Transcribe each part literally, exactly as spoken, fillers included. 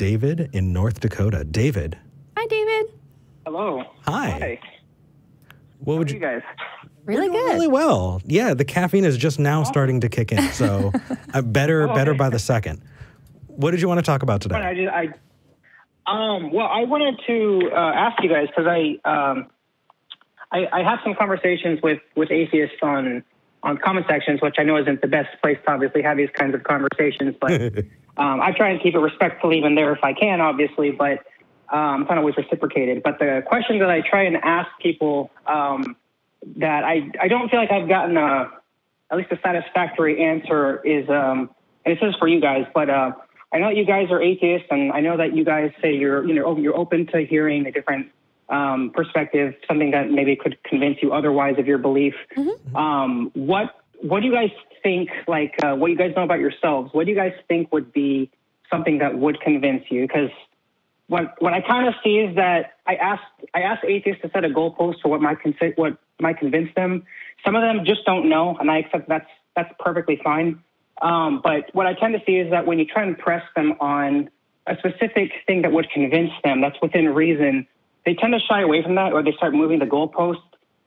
David in North Dakota. David. Hi, David. Hello. Hi. Hi. What How would you, you guys? Really good. Really well. Yeah, the caffeine is just now oh. starting to kick in, so uh, better, oh, okay. better by the second. What did you want to talk about today? I just, I, um, well, I wanted to uh, ask you guys because I, um, I, I have some conversations with with atheists on on comment sections, which I know isn't the best place to obviously have these kinds of conversations, but um, I try and keep it respectful even there if I can, obviously, but. Um, it's not always reciprocated, but the question that I try and ask people um, that I, I don't feel like I've gotten a, at least a satisfactory answer is, um, and this is for you guys, but uh, I know that you guys are atheists, and I know that you guys say you're, you know, you're open to hearing a different um, perspective, something that maybe could convince you otherwise of your belief. Mm-hmm. um, what, what do you guys think, like uh, what you guys know about yourselves, what do you guys think would be something that would convince you? Because What, what I kind of see is that I asked I asked atheists to set a goalpost for what might what might convince them. Some of them just don't know, and I accept that's that's perfectly fine. Um, but what I tend to see is that when you try and press them on a specific thing that would convince them, that's within reason, they tend to shy away from that, or they start moving the goalpost.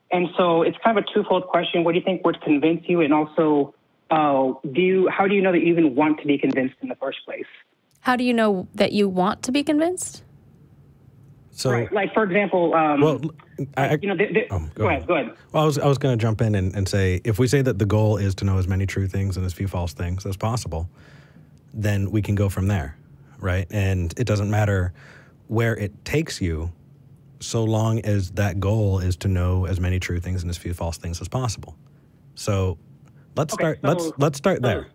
And so it's kind of a twofold question: what do you think would convince you, and also uh, do you, how do you know that you even want to be convinced in the first place? How do you know that you want to be convinced? So, right. Like, for example, um, well, I, you know, the, the, oh, go, go ahead. ahead, go ahead. Well, I was, I was going to jump in and, and say, if we say that the goal is to know as many true things and as few false things as possible, then we can go from there, right? And it doesn't matter where it takes you so long as that goal is to know as many true things and as few false things as possible. So let's okay, start, so, let's, let's start so, there.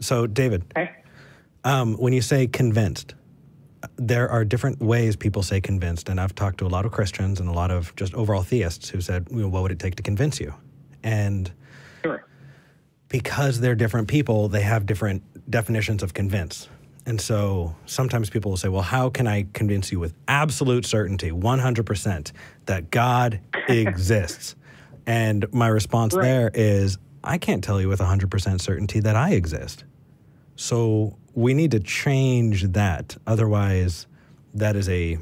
So, David. Okay. Um, when you say convinced, there are different ways people say convinced, and I've talked to a lot of Christians and a lot of just overall theists who said, well, what would it take to convince you? And sure. because they're different people, they have different definitions of convince. And so sometimes people will say, well, how can I convince you with absolute certainty, one hundred percent, that God exists? And my response right. there is, I can't tell you with one hundred percent certainty that I exist. So we need to change that. Otherwise, that is a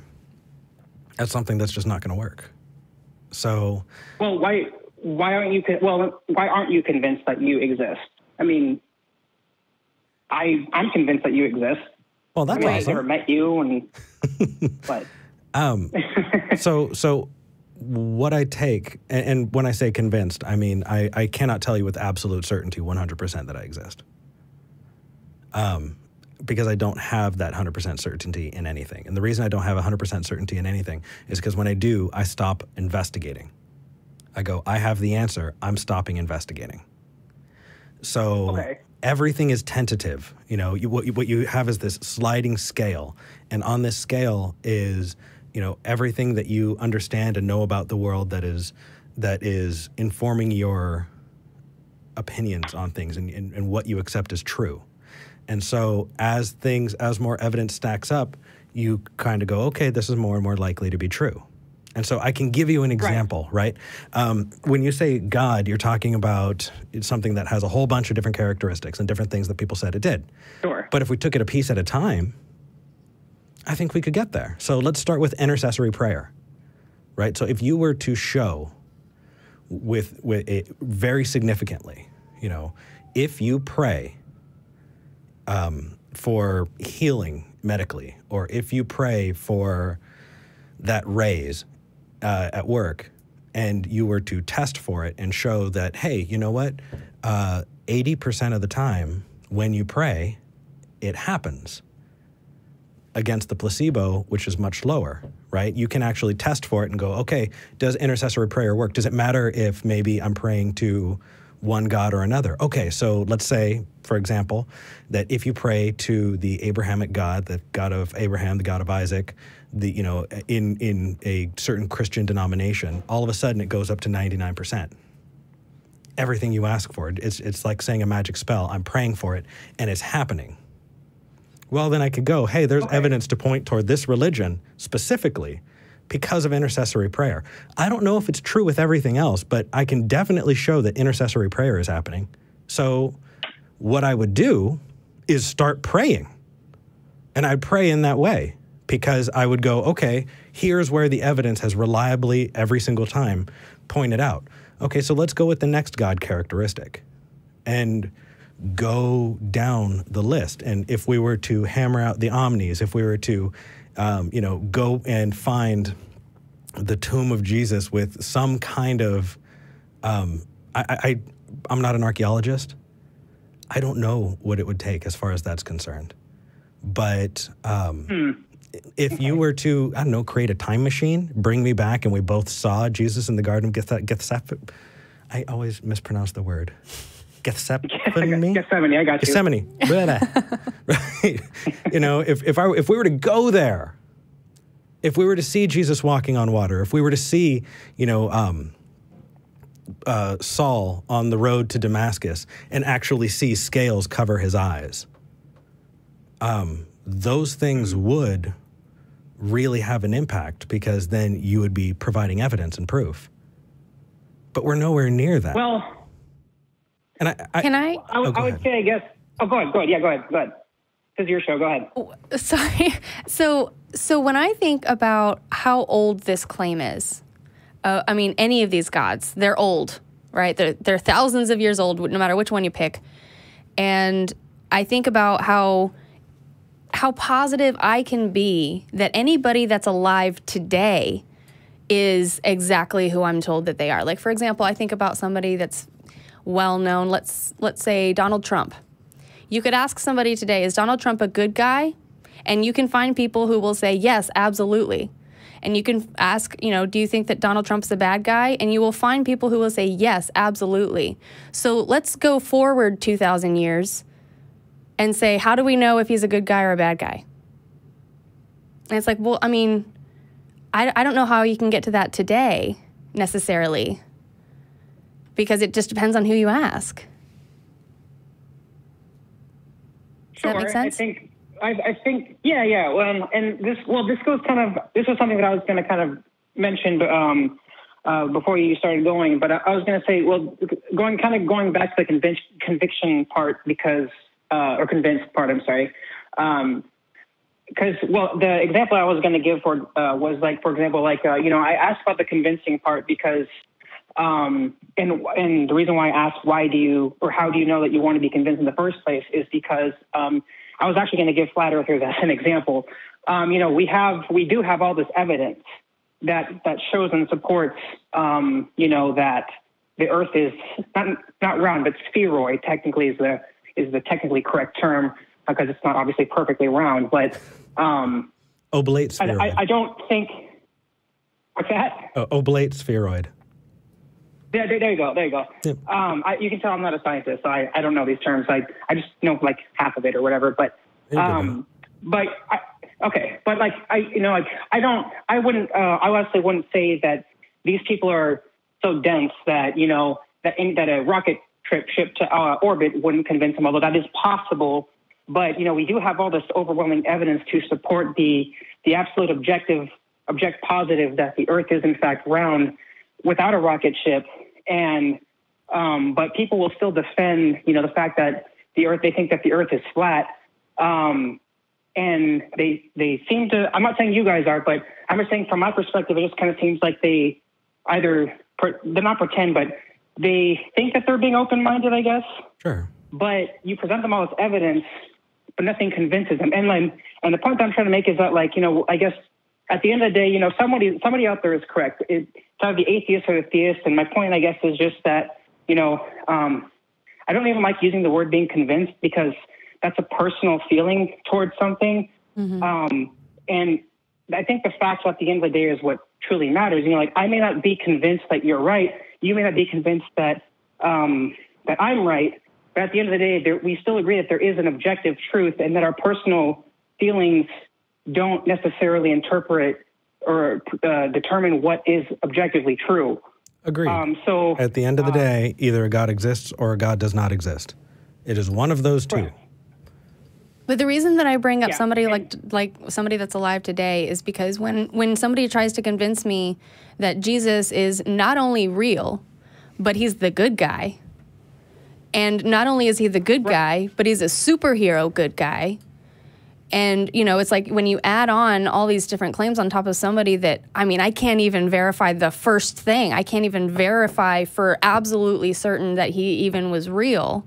that's something that's just not going to work. So, well, why why aren't you well why aren't you convinced that you exist? I mean, I I'm convinced that you exist. Well, that's I mean, awesome. I've never met you, and but um, so so what I take, and, and when I say convinced, I mean I I cannot tell you with absolute certainty one hundred percent that I exist. Um, because I don't have that one hundred percent certainty in anything. And the reason I don't have one hundred percent certainty in anything is because when I do, I stop investigating. I go, I have the answer. I'm stopping investigating. So okay. everything is tentative. You know, you, what, you, what you have is this sliding scale. And on this scale is, you know, everything that you understand and know about the world that is, that is informing your opinions on things and, and, and what you accept as true. And so as things, as more evidence stacks up, you kind of go, okay, this is more and more likely to be true. And so I can give you an example, right? right? Um, when you say God, you're talking about something that has a whole bunch of different characteristics and different things that people said it did. Sure. But if we took it a piece at a time, I think we could get there. So let's start with intercessory prayer, right? So if you were to show with, with it very significantly, you know, if you pray Um, for healing medically, or if you pray for that raise uh, at work and you were to test for it and show that, hey, you know what, uh, eighty percent of the time when you pray, it happens against the placebo, which is much lower, right? You can actually test for it and go, okay, does intercessory prayer work? Does it matter if maybe I'm praying to one God or another? Okay, so let's say, for example, that if you pray to the Abrahamic God, the God of Abraham, the God of Isaac, the you know, in in a certain Christian denomination, all of a sudden it goes up to ninety-nine percent. Everything you ask for, it's it's like saying a magic spell. I'm praying for it, and it's happening. Well, then I could go, hey, there's okay. evidence to point toward this religion specifically because of intercessory prayer. I don't know if it's true with everything else, but I can definitely show that intercessory prayer is happening. So what I would do is start praying. And I'd pray in that way because I would go, okay, here's where the evidence has reliably every single time pointed out. Okay, so let's go with the next God characteristic and go down the list. And if we were to hammer out the omnis, if we were to, um, you know, go and find the tomb of Jesus with some kind of, um, I, I, I'm not an archaeologist. I don't know what it would take as far as that's concerned. But um, hmm. if okay. you were to, I don't know, create a time machine, bring me back, and we both saw Jesus in the Garden of Geth Gethsemane. I always mispronounce the word. Gethsemane? Gethsemane, I got you. Gethsemane. Right. You know, if, if, I, if we were to go there, if we were to see Jesus walking on water, if we were to see, you know, um, uh, Saul on the road to Damascus and actually see scales cover his eyes, Um, those things would really have an impact because then you would be providing evidence and proof. But we're nowhere near that. Well, and I, I, can I? I, oh, I would say, I guess. Oh, go ahead. Go ahead. Yeah, go ahead. Go ahead. This is your show. Go ahead. Sorry. So, so when I think about how old this claim is, uh, I mean, any of these gods, they're old, right? They're they're thousands of years old, no matter which one you pick. And I think about how. how positive I can be that anybody that's alive today is exactly who I'm told that they are. Like, for example, I think about somebody that's well-known. Let's, let's say Donald Trump. You could ask somebody today, is Donald Trump a good guy? And you can find people who will say, yes, absolutely. And you can ask, you know, do you think that Donald Trump's a bad guy? And you will find people who will say, yes, absolutely. So let's go forward two thousand years and say, how do we know if he's a good guy or a bad guy? And it's like, well, I mean, I, I don't know how you can get to that today, necessarily, because it just depends on who you ask. Does sure, that make sense? I think, I, I think yeah, yeah. Well, and this, well, this goes kind of, this was something that I was going to kind of mention um, uh, before you started going, but I, I was going to say, well, going kind of going back to the conviction, conviction part, because Uh, or convinced part, I'm sorry. Because, um, well, the example I was going to give for uh, was like, for example, like, uh, you know, I asked about the convincing part because, um, and, and the reason why I asked why do you, or how do you know that you want to be convinced in the first place is because um, I was actually going to give flat earthers as an example. Um, you know, we have, we do have all this evidence that, that shows and supports, um, you know, that the earth is not, not round, but spheroid technically is the, is the technically correct term because it's not obviously perfectly round, but um, oblate spheroid. I, I, I don't think, what's that? Uh, oblate spheroid. Yeah, there, there you go, there you go. Yeah. Um, I, you can tell I'm not a scientist, so I, I don't know these terms. I, I just know like half of it or whatever, but, um, but I, okay. But like, I, you know, like I don't, I wouldn't, uh, I honestly wouldn't say that these people are so dense that, you know, that, in, that a rocket trip ship to uh, orbit wouldn't convince them, although that is possible. But, you know, we do have all this overwhelming evidence to support the, the absolute objective, object positive that the Earth is, in fact, round without a rocket ship. And, um, but people will still defend, you know, the fact that the Earth, they think that the Earth is flat. Um, and they, they seem to, I'm not saying you guys are, but I'm just saying from my perspective, it just kind of seems like they either, they're not pretend, but they think that they're being open-minded, I guess. Sure. But you present them all with evidence, but nothing convinces them. And like, and the point that I'm trying to make is that, like, you know, I guess at the end of the day, you know, somebody somebody out there is correct. It's either the atheist or the theist. And my point, I guess, is just that, you know, um, I don't even like using the word being convinced because that's a personal feeling towards something. Mm-hmm. um, and I think the facts at the end of the day is what truly matters. You know, like, I may not be convinced that you're right. You may not be convinced that um, that I'm right, but at the end of the day, there, we still agree that there is an objective truth and that our personal feelings don't necessarily interpret or uh, determine what is objectively true. Agreed. Um, so at the end of the day, uh, either a God exists or a God does not exist. It is one of those two. Right. But the reason that I bring up yeah, somebody like like somebody that's alive today is because when, when somebody tries to convince me that Jesus is not only real, but he's the good guy, and not only is he the good guy, but he's a superhero good guy, And, you know, it's like when you add on all these different claims on top of somebody that, I mean, I can't even verify the first thing. I can't even verify for absolutely certain that he even was real.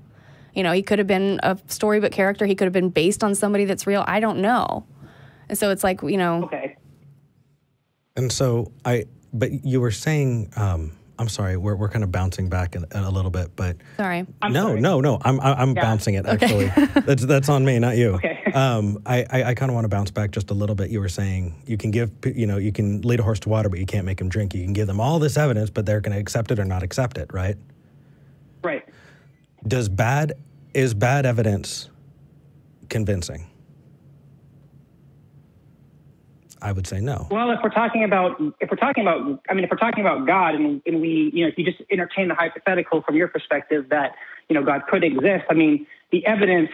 You know, he could have been a storybook character. He could have been based on somebody that's real. I don't know. And so it's like, you know. Okay. And so I, but you were saying, um, I'm sorry, we're, we're kind of bouncing back in, in a little bit, but. Sorry. I'm no, sorry. no, no, I'm, I'm yeah. bouncing it, actually. Okay. that's, that's on me, not you. Okay. Um, I, I, I kind of want to bounce back just a little bit. You were saying you can give, you know, you can lead a horse to water, but you can't make him drink. You can give them all this evidence, but they're going to accept it or not accept it, right? Right. Does bad, is bad evidence convincing? I would say no. Well, if we're talking about, if we're talking about, I mean, if we're talking about God and, and we, you know, if you just entertain the hypothetical from your perspective that, you know, God could exist, I mean, the evidence,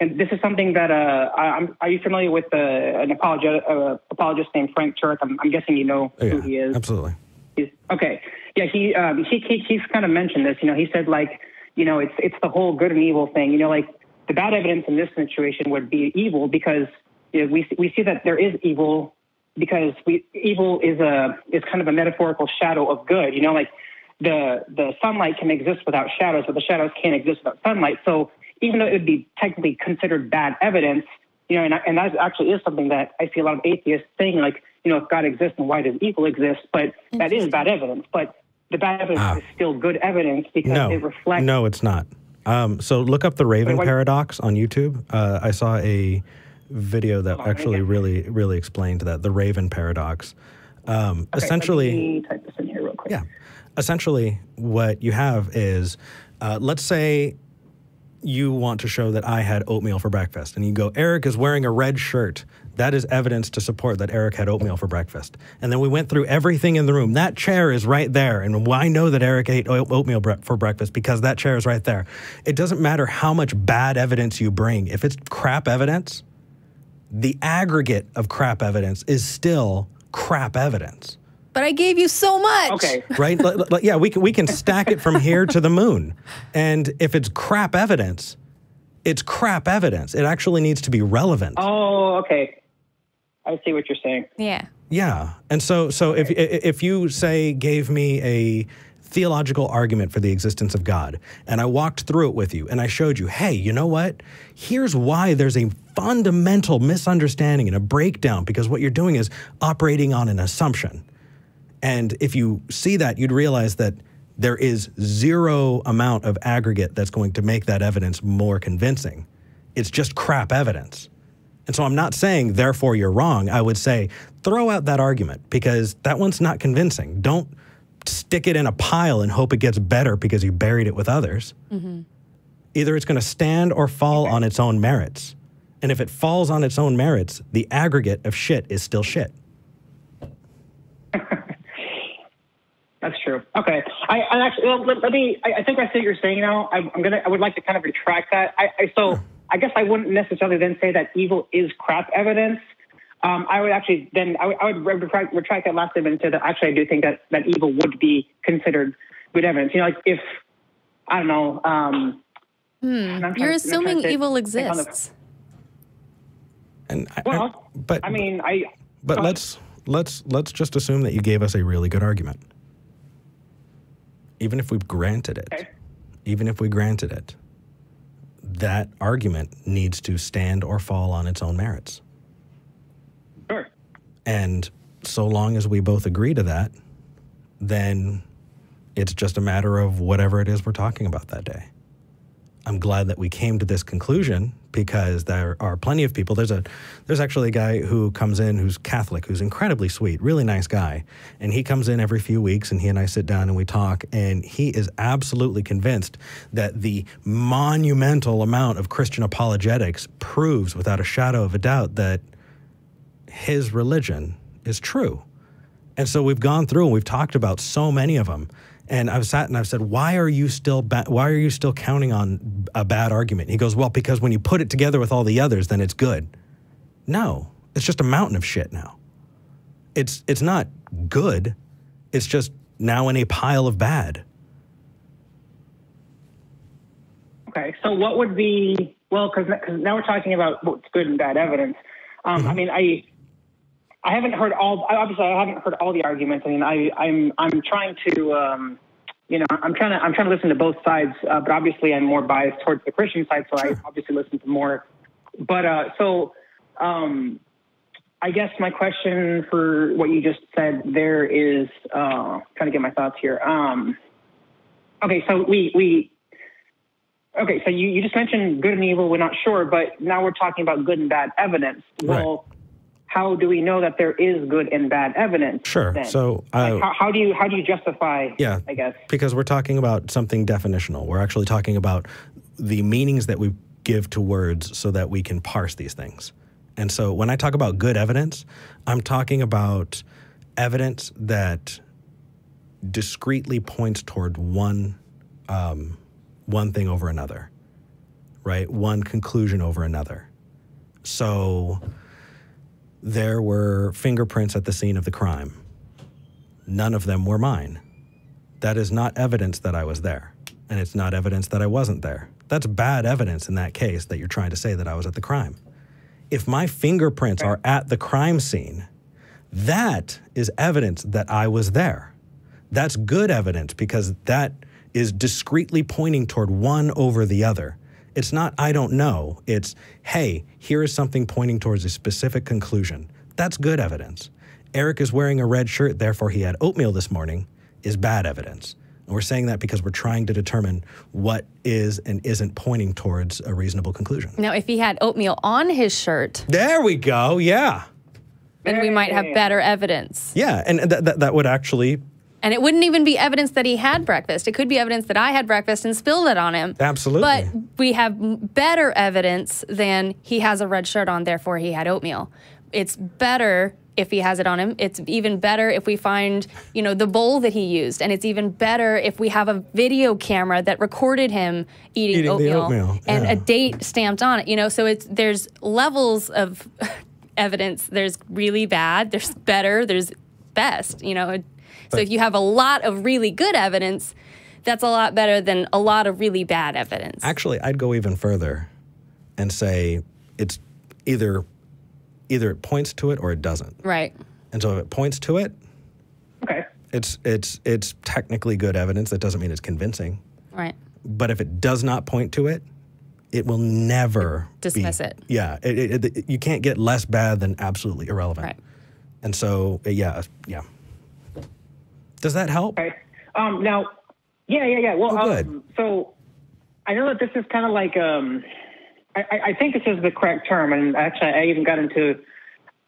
and this is something that, uh, I'm, are you familiar with uh, an apologi uh, apologist named Frank Turek? I'm, I'm guessing you know yeah, who he is. Absolutely. He's, okay. Yeah, he, um, he, he, he's kind of mentioned this, you know, he said like, you know, it's, it's the whole good and evil thing, you know, like the bad evidence in this situation would be evil because you know, we, we see that there is evil because we, evil is a is kind of a metaphorical shadow of good. You know, like the the sunlight can exist without shadows, but the shadows can't exist without sunlight. So even though it would be technically considered bad evidence, you know, and, and that actually is something that I see a lot of atheists saying, like, you know, if God exists, then why does evil exist? But that is bad evidence. But the bad evidence uh, is still good evidence because no, it reflects. No, it's not. Um, so look up the Raven paradox on YouTube. Uh, I saw a video that actually really, really explained that, the Raven paradox. Um, okay, essentially, let me type this in here real quick. Yeah. Essentially, what you have is, uh, let's say you want to show that I had oatmeal for breakfast, and you go, Eric is wearing a red shirt. That is evidence to support that Eric had oatmeal for breakfast. And then we went through everything in the room. That chair is right there. And I know that Eric ate oatmeal for breakfast because that chair is right there. It doesn't matter how much bad evidence you bring. If it's crap evidence, the aggregate of crap evidence is still crap evidence. But I gave you so much. Okay. Right? Yeah, we can, we can stack it from here to the moon. And if it's crap evidence, it's crap evidence. It actually needs to be relevant. Oh, okay. I see what you're saying. Yeah. Yeah. And so, so okay. if, if you, say, gave me a theological argument for the existence of God, and I walked through it with you, and I showed you, hey, you know what? Here's why there's a fundamental misunderstanding and a breakdown, because what you're doing is operating on an assumption. And if you see that, you'd realize that there is zero amount of aggregate that's going to make that evidence more convincing. It's just crap evidence. And so I'm not saying, therefore, you're wrong. I would say, throw out that argument, because that one's not convincing. Don't stick it in a pile and hope it gets better because you buried it with others. Mm-hmm. Either it's going to stand or fall okay. on its own merits. And if it falls on its own merits, the aggregate of shit is still shit. That's true. Okay. I, I actually, well, let, let me, I, I think I see what you're saying now. I, I'm going to, I would like to kind of retract that. I, I so yeah. I guess I wouldn't necessarily then say that evil is crap evidence. Um, I would actually then, I, I would retract, retract that last statement and say that actually I do think that, that evil would be considered good evidence. You know, like if, I don't know. Um, hmm. You're trying, assuming say, evil exists. The, and I, well, I, but, I mean, I. But um, let's, let's, let's just assume that you gave us a really good argument. Even if we granted it, okay. even if we granted it, that argument needs to stand or fall on its own merits. Sure. And so long as we both agree to that, then it's just a matter of whatever it is we're talking about that day. I'm glad that we came to this conclusion because there are plenty of people. There's a, there's actually a guy who comes in who's Catholic, who's incredibly sweet, really nice guy. And he comes in every few weeks and he and I sit down and we talk. And he is absolutely convinced that the monumental amount of Christian apologetics proves without a shadow of a doubt that his religion is true. And so we've gone through and we've talked about so many of them. And I've sat and I've said, why are you still ba why are you still counting on a bad argument? He goes, well, because when you put it together with all the others, then it's good. No, it's just a mountain of shit now. It's, it's not good. It's just now in a pile of bad. Okay, so what would be Well, because now we're talking about what's good and bad evidence. Um, mm-hmm. I mean, I I haven't heard all. Obviously, I haven't heard all the arguments. I mean, I I'm I'm trying to um, you know I'm trying to I'm trying to listen to both sides, uh, but obviously I'm more biased towards the Christian side, so sure. I obviously listen to more. But uh, so um, I guess my question for what you just said there is uh, trying to get my thoughts here. Um, okay, so we we. Okay, so you, you just mentioned good and evil, we're not sure, but now we're talking about good and bad evidence. Well, right. How do we know that there is good and bad evidence? Sure, then? so... Uh, like, how, how, do you, how do you justify, yeah, I guess? Because we're talking about something definitional. We're actually talking about the meanings that we give to words so that we can parse these things. And so when I talk about good evidence, I'm talking about evidence that discreetly points toward one... Um, one thing over another, right? One conclusion over another. So there were fingerprints at the scene of the crime. None of them were mine. That is not evidence that I was there, and it's not evidence that I wasn't there. That's bad evidence in that case that you're trying to say that I was at the crime. If my fingerprints are at the crime scene, that is evidence that I was there. That's good evidence because that is discreetly pointing toward one over the other. It's not, I don't know. It's, hey, here is something pointing towards a specific conclusion. That's good evidence. Eric is wearing a red shirt, therefore he had oatmeal this morning, is bad evidence. And we're saying that because we're trying to determine what is and isn't pointing towards a reasonable conclusion. Now, if he had oatmeal on his shirt. There we go, yeah. Then we might have better evidence. Yeah, and th th that would actually... And it wouldn't even be evidence that he had breakfast. It could be evidence that I had breakfast and spilled it on him. Absolutely. But we have better evidence than he has a red shirt on, therefore he had oatmeal. It's better if he has it on him. It's even better if we find, you know, the bowl that he used. And it's even better if we have a video camera that recorded him eating, eating oatmeal, oatmeal. And yeah. a date stamped on it. You know, so it's there's levels of evidence. There's really bad. There's better. There's best, you know. So but, if you have a lot of really good evidence, that's a lot better than a lot of really bad evidence. Actually, I'd go even further and say it's either either it points to it or it doesn't. Right. And so if it points to it, okay. it's it's it's technically good evidence. That doesn't mean it's convincing. Right. But if it does not point to it, it will never dismiss be, it. Yeah, it, it, it, you can't get less bad than absolutely irrelevant. Right. And so yeah, yeah. Does that help? Okay. Um, now, yeah, yeah, yeah. Well, oh, um, so I know that this is kind of like, um, I, I think this is the correct term. And actually, I even got into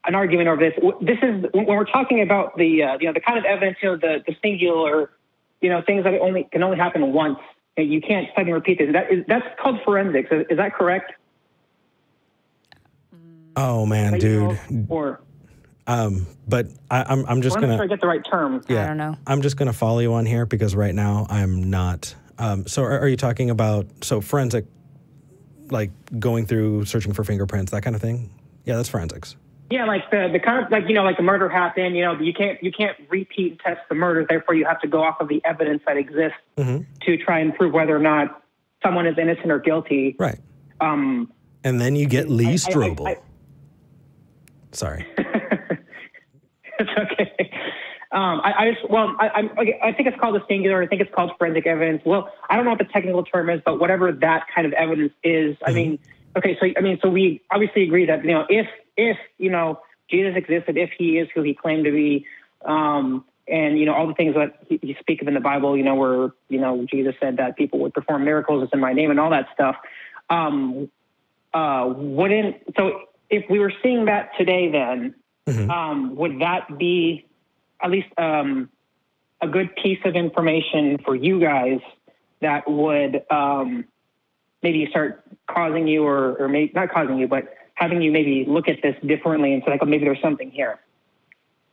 an argument over this. This is when we're talking about the, uh, you know, the kind of evidence, you know, the, the singular, you know, things that only can only happen once. And you can't second repeat this. That is, that's called forensics. Is, is that correct? Oh, man, like, dude. You know, or... Um, but I, I'm, I'm just going to get the right term. Yeah, I don't know. I'm just going to follow you on here because right now I'm not. Um, so are, are you talking about so forensic, like going through searching for fingerprints, that kind of thing? Yeah, that's forensics. Yeah, like the the kind of like you know like the murder happened. You know you can't you can't repeat test the murder. Therefore, you have to go off of the evidence that exists mm-hmm. to try and prove whether or not someone is innocent or guilty. Right. Um, and then you get Lee Strobel. I, I, I, Sorry. It's okay. Um, I, I just, well, I, I, I think it's called a singular. I think it's called forensic evidence. Well, I don't know what the technical term is, but whatever that kind of evidence is, mm-hmm. I mean, okay. So, I mean, so we obviously agree that, you know, if, if, you know, Jesus existed, if he is who he claimed to be, um, and, you know, all the things that he, he speaks of in the Bible, you know, where, you know, Jesus said that people would perform miracles, it's in my name and all that stuff. Um, uh, wouldn't, so if we were seeing that today, then, Mm-hmm. um, would that be at least um, a good piece of information for you guys that would um, maybe start causing you or, or maybe not causing you, but having you maybe look at this differently and say, like, oh, maybe there's something here?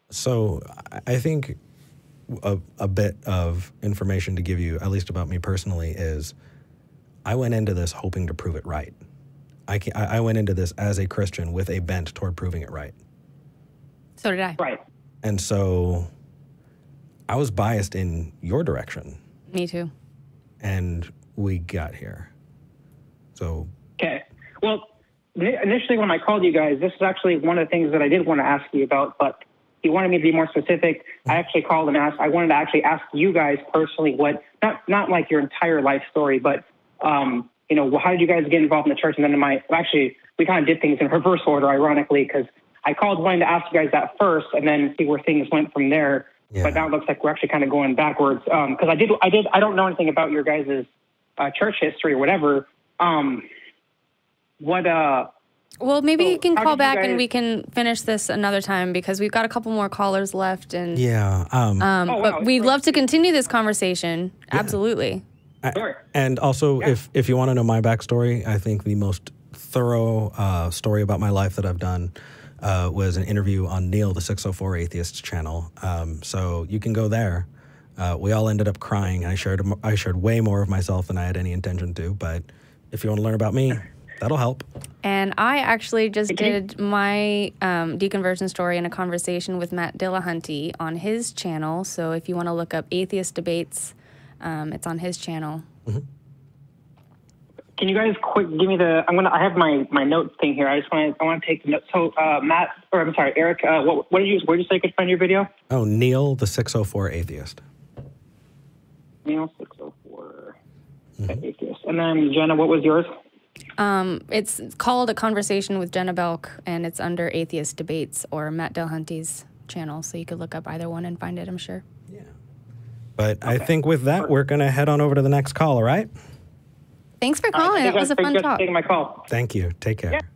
So I think a, a bit of information to give you, at least about me personally, is I went into this hoping to prove it right. I, can, I went into this as a Christian with a bent toward proving it right. So did I. Right. And so I was biased in your direction. Me too. And we got here. So. Okay. Well, initially when I called you guys, this is actually one of the things that I did want to ask you about, but you wanted me to be more specific. I actually called and asked, I wanted to actually ask you guys personally what, not, not like your entire life story, but, um, you know, how did you guys get involved in the church? And then in my, actually, we kind of did things in reverse order, ironically, because I called wanting to ask you guys that first and then see where things went from there. Yeah. But now it looks like we're actually kind of going backwards. Um, cause I did, I did, I don't know anything about your guys' uh, church history or whatever. Um, what, uh, well, maybe so you can call back guys... and we can finish this another time because we've got a couple more callers left. And yeah, um, um oh, wow. but we'd love to continue this conversation. Yeah. Absolutely. I, and also yeah. if, if you want to know my backstory, I think the most thorough uh, story about my life that I've done Uh, was an interview on Neil the six oh four Atheist channel, um, so you can go there. Uh, we all ended up crying. I shared I shared way more of myself than I had any intention to. But if you want to learn about me, that'll help. And I actually just did my um, deconversion story in a conversation with Matt Dillahunty on his channel. So if you want to look up Atheist Debates, um, it's on his channel. Mm-hmm. Can you guys quick give me the? I'm gonna. I have my my notes thing here. I just want. I want to take the notes. So uh, Matt, or I'm sorry, Eric. Uh, what, what did you? Where did you say you could find your video? Oh, Neil the six oh four Atheist. Neil six oh four mm-hmm. Atheist. And then Jenna, what was yours? Um, it's called A Conversation with Jenna Belk, and it's under Atheist Debates or Matt Dillahunty's channel. So you could look up either one and find it. I'm sure. Yeah. But okay. I think with that, we're gonna head on over to the next call. All right. Thanks for calling. Right, that was a fun talk. Thank you for taking my call. Thank you. Take care. Yeah.